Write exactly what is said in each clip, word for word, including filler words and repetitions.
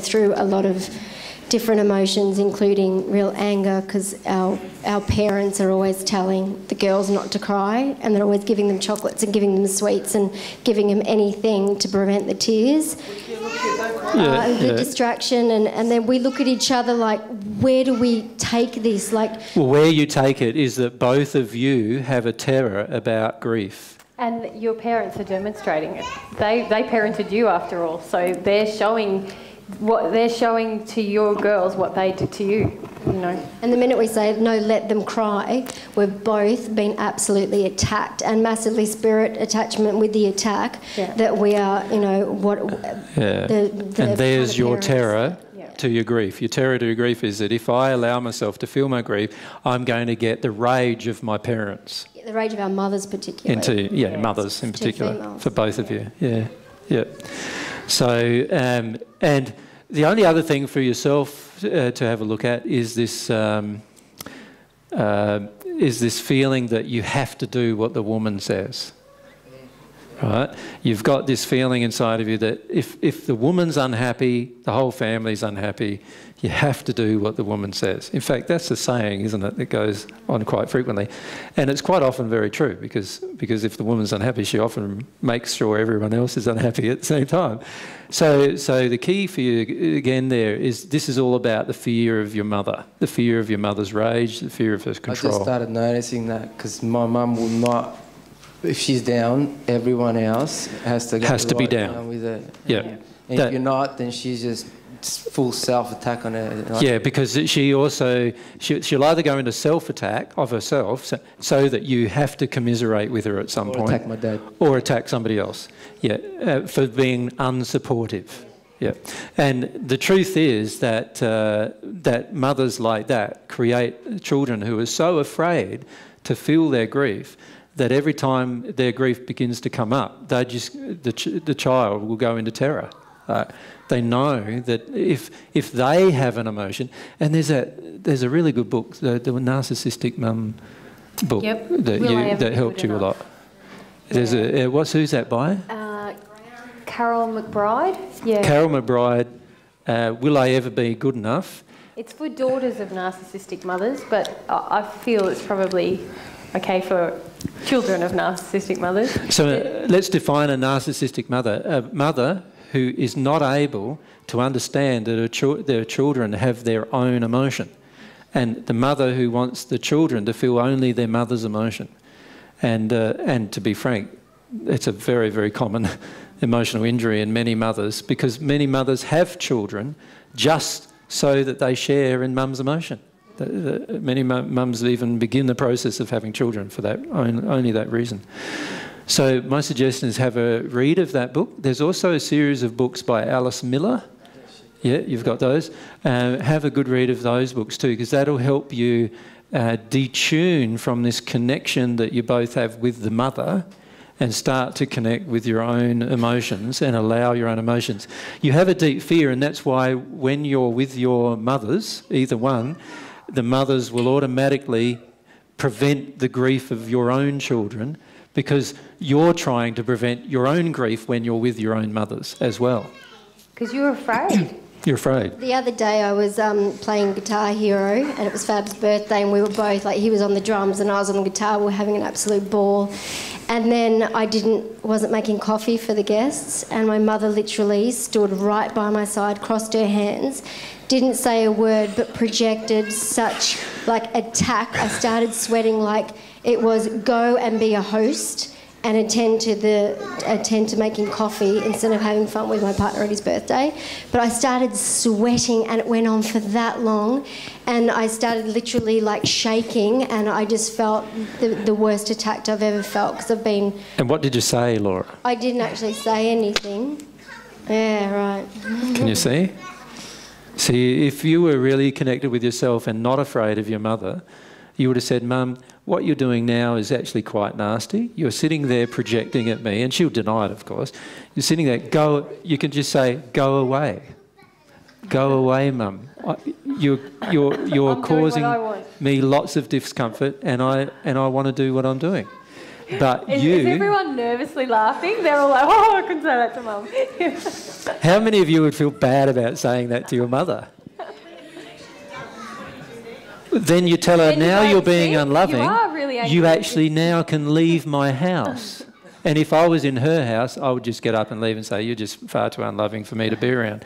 through a lot of different emotions, including real anger, because our, our parents are always telling the girls not to cry, and they're always giving them chocolates and giving them sweets and giving them anything to prevent the tears. Yeah, uh, the yeah. distraction, and, and then we look at each other like, where do we take this? Like, well, where you take it is that both of you have a terror about grief. And your parents are demonstrating it. They, they parented you after all, so they're showing... what they're showing to your girls, what they did to you, you know. And the minute we say, no, let them cry, we've both been absolutely attacked, and massively spirit attachment with the attack, yeah. that we are, you know, what... Yeah. The, the and there's your parents. terror yeah. to your grief. Your terror to your grief is that if I allow myself to feel my grief, I'm going to get the rage of my parents. Yeah, the rage of our mothers particularly. Into, yeah, yeah, mothers in particular, for both yeah. of you, yeah, yeah. So, um, and the only other thing for yourself uh, to have a look at is this, um, uh, is this feeling that you have to do what the woman says, right? You've got this feeling inside of you that if, if the woman's unhappy, the whole family's unhappy, you have to do what the woman says. In fact, that's a saying, isn't it, that goes on quite frequently. And it's quite often very true, because, because if the woman's unhappy, she often makes sure everyone else is unhappy at the same time. So, so the key for you, again, there is this is all about the fear of your mother, the fear of your mother's rage, the fear of her control. I just started noticing that because my mum will not, if she's down, everyone else has to, go has to right be down. down with her. Yeah. yeah. And that, if you're not, then she's just... full self-attack on her. Like yeah, because she also, she, she'll either go into self-attack of herself so, so that you have to commiserate with her at some or point. Or attack my dad. Or attack somebody else, yeah, uh, for being unsupportive. Yeah. And the truth is that, uh, that mothers like that create children who are so afraid to feel their grief that every time their grief begins to come up, they just, the, ch the child will go into terror. Uh, they know that if if they have an emotion, and there's a there's a really good book, the, the Narcissistic Mum book, yep. that Will you that helped you enough. a lot. Yeah. There's a uh, what's who's that by? Uh, Carol McBride. Yeah. Carol McBride. Uh, Will I Ever Be Good Enough? It's for daughters of narcissistic mothers, but I, I feel it's probably okay for children of narcissistic mothers. So uh, let's define a narcissistic mother. A mother who is not able to understand that her cho their children have their own emotion, and the mother who wants the children to feel only their mother's emotion. And, uh, and to be frank, it's a very, very common emotional injury in many mothers, because many mothers have children just so that they share in mum's emotion. The, the, many mums even begin the process of having children for that only that reason. So my suggestion is have a read of that book. There's also a series of books by Alice Miller. Yeah, you've got those. Uh, have a good read of those books too, because that'll help you uh, detune from this connection that you both have with the mother and start to connect with your own emotions and allow your own emotions. You have a deep fear, and that's why when you're with your mothers, either one, the mothers will automatically prevent the grief of your own children, because you're trying to prevent your own grief when you're with your own mothers as well. Because you're afraid. You're afraid. The other day I was um, playing Guitar Hero, and it was Fab's birthday, and we were both, like, he was on the drums and I was on the guitar, we were having an absolute ball. And then I didn't, wasn't making coffee for the guests, and my mother literally stood right by my side, crossed her hands, didn't say a word, but projected such, like, attack. I started sweating like... It was go and be a host and attend to the attend to making coffee instead of having fun with my partner at his birthday. But I started sweating, and it went on for that long, and I started literally like shaking, and I just felt the, the worst attack I've ever felt, because I've been... And what did you say, Laura? I didn't actually say anything. Yeah, right. Can you see? See, if you were really connected with yourself and not afraid of your mother, you would have said, Mum, what you're doing now is actually quite nasty. You're sitting there projecting at me, and she'll deny it, of course. You're sitting there, go, you can just say, go away. Go away, Mum. I, you're you're, you're causing me lots of discomfort, and I, and I want to do what I'm doing. But is, you... Is everyone nervously laughing? They're all like, oh, I couldn't say that to Mum. How many of you would feel bad about saying that to your mother? Then you tell her, now you're being unloving, you actually now can leave my house. And if I was in her house, I would just get up and leave and say, you're just far too unloving for me to be around.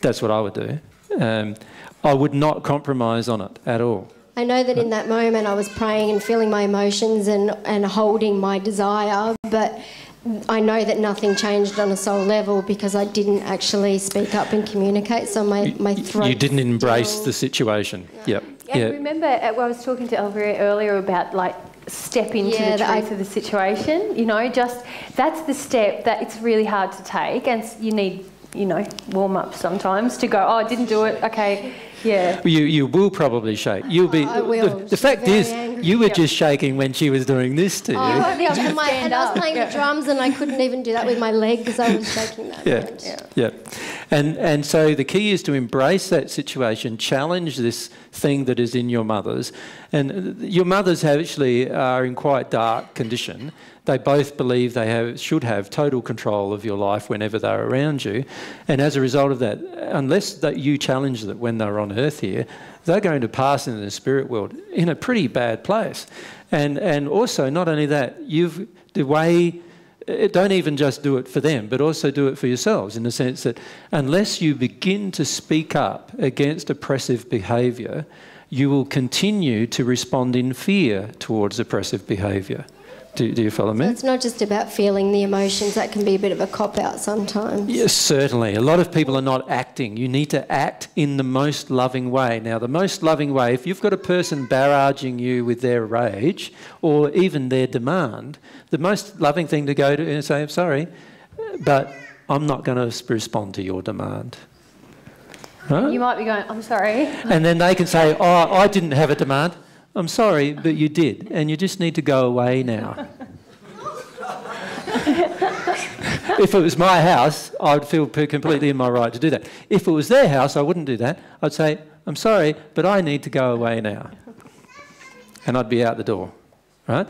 That's what I would do. Um, I would not compromise on it at all. I know that in that moment I was praying and feeling my emotions and, and holding my desire, but I know that nothing changed on a soul level because I didn't actually speak up and communicate, so my, my throat... You didn't embrace still... the situation, no. Yep. And yep. Remember, I was talking to Elvira earlier about, like, step into yeah, the truth I... of the situation, you know, just, that's the step that it's really hard to take, and you need... you know, warm up sometimes to go, oh, I didn't do it, okay, yeah. You, you will probably shake. You'll be, I will. The, the fact is, angry. You were yep. just shaking when she was doing this to you. Oh, yeah, and, my, and I was playing yeah. the drums and I couldn't even do that with my leg because I was shaking that yeah. much. Yeah, yeah. And, and so the key is to embrace that situation, challenge this thing that is in your mothers. And your mothers actually are in quite dark condition. They both believe they have, should have total control of your life whenever they're around you. And as a result of that, unless that you challenge that when they're on earth here, they're going to pass into the spirit world in a pretty bad place. And, and also, not only that, you've, the way... Don't even just do it for them, but also do it for yourselves, in the sense that unless you begin to speak up against oppressive behaviour, you will continue to respond in fear towards oppressive behaviour. Do, do you follow me? So it's not just about feeling the emotions. That can be a bit of a cop-out sometimes. Yes, certainly. A lot of people are not acting. You need to act in the most loving way. Now, the most loving way, if you've got a person barraging you with their rage or even their demand, the most loving thing to go to is say, I'm sorry, but I'm not going to respond to your demand. Huh? You might be going, I'm sorry. And then they can say, oh, I didn't have a demand. I'm sorry, but you did, and you just need to go away now. If it was my house, I'd feel completely in my right to do that. If it was their house, I wouldn't do that. I'd say, I'm sorry, but I need to go away now. And I'd be out the door, right?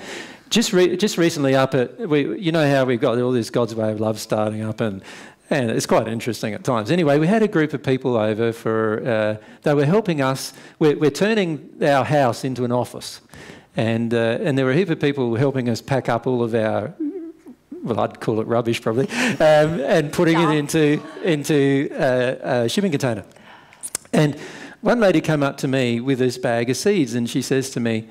Just, re just recently up at, we, you know how we've got all this God's Way of Love starting up, and, and it's quite interesting at times. Anyway, we had a group of people over for, uh, they were helping us, we're, we're turning our house into an office. And, uh, and there were a heap of people helping us pack up all of our, well, I'd call it rubbish probably, um, and putting yeah. it into, into uh, a shipping container. And one lady came up to me with this bag of seeds, and she says to me,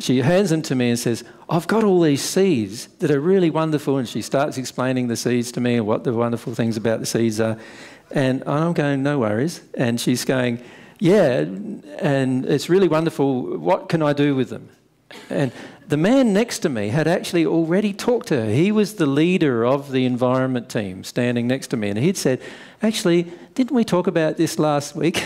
she hands them to me and says, I've got all these seeds that are really wonderful. And she starts explaining the seeds to me and what the wonderful things about the seeds are. And I'm going, no worries. And she's going, yeah, and it's really wonderful. What can I do with them? And the man next to me had actually already talked to her. He was the leader of the environment team standing next to me. And he'd said, actually, didn't we talk about this last week?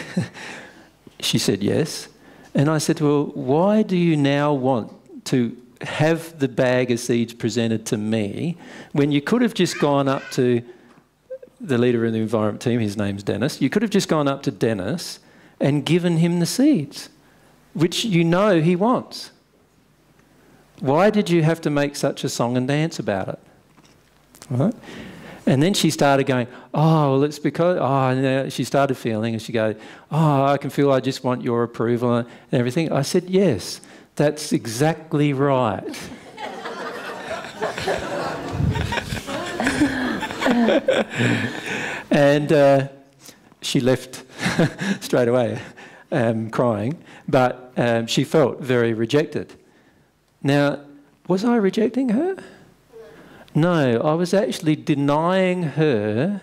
She said, yes. And I said, well, why do you now want to have the bag of seeds presented to me when you could have just gone up to the leader of the environment team, his name's Dennis, you could have just gone up to Dennis and given him the seeds, which you know he wants. Why did you have to make such a song and dance about it? Right? And then she started going, oh, well, it's because, oh, and she started feeling, and she goes, oh, I can feel I just want your approval and everything. I said, yes, that's exactly right. And uh, she left straight away um, crying, but um, she felt very rejected. Now, was I rejecting her? No, I was actually denying her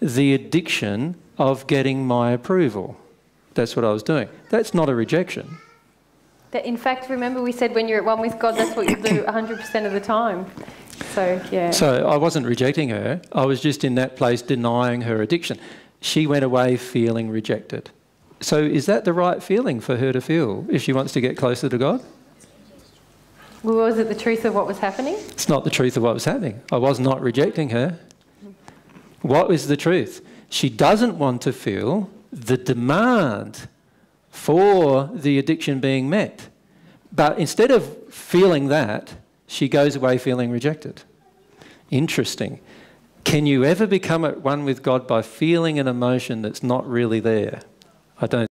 the addiction of getting my approval. That's what I was doing. That's not a rejection. That, in fact, remember we said when you're at one with God, that's what you do one hundred percent of the time. So, yeah. So I wasn't rejecting her. I was just in that place denying her addiction. She went away feeling rejected. So is that the right feeling for her to feel if she wants to get closer to God? Well, was it the truth of what was happening? It's not the truth of what was happening. I was not rejecting her. What is the truth? She doesn't want to feel the demand for the addiction being met. But instead of feeling that, she goes away feeling rejected. Interesting. Can you ever become at one with God by feeling an emotion that's not really there? I don't